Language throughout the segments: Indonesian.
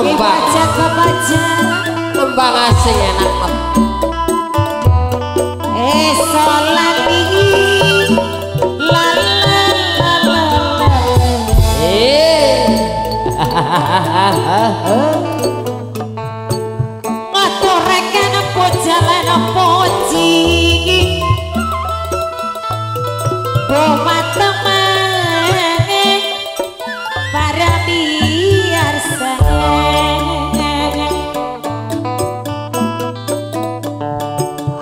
lembang. Lembang asing enak lho. Sholat ini ngotorekan apa jalan apa cik boma temane para biar sangat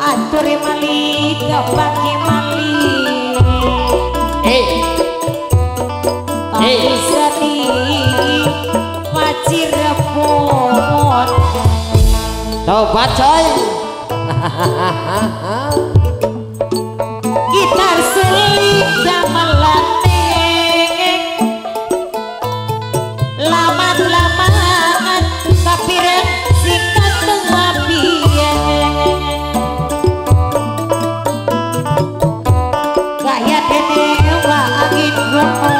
aturi malik bagi malik Cirebon tobat coy. Gitar selip jaman lateng lamat-lamat tapi rek sikat tengah bieng kaya dewa angin gopong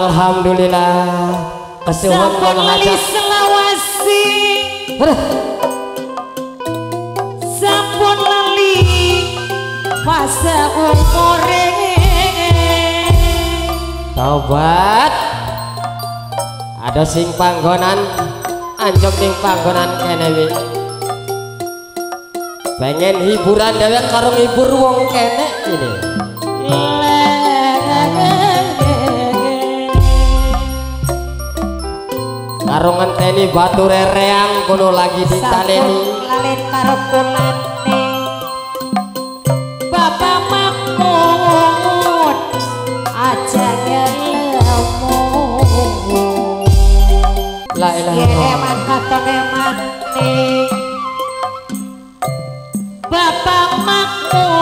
alhamdulillah kesuwun kula ngajak selawasi sampun lali fase umure taubat ada sing panggonan anjok ning panggonan kene pengen hiburan dewek karo ngibur wong kene ini karo ngenteni batu rereang kuno lagi ditaleni lalet karo kulane Bapak Makmud aja ngelemu la ilaha illallah Bapak Makmud.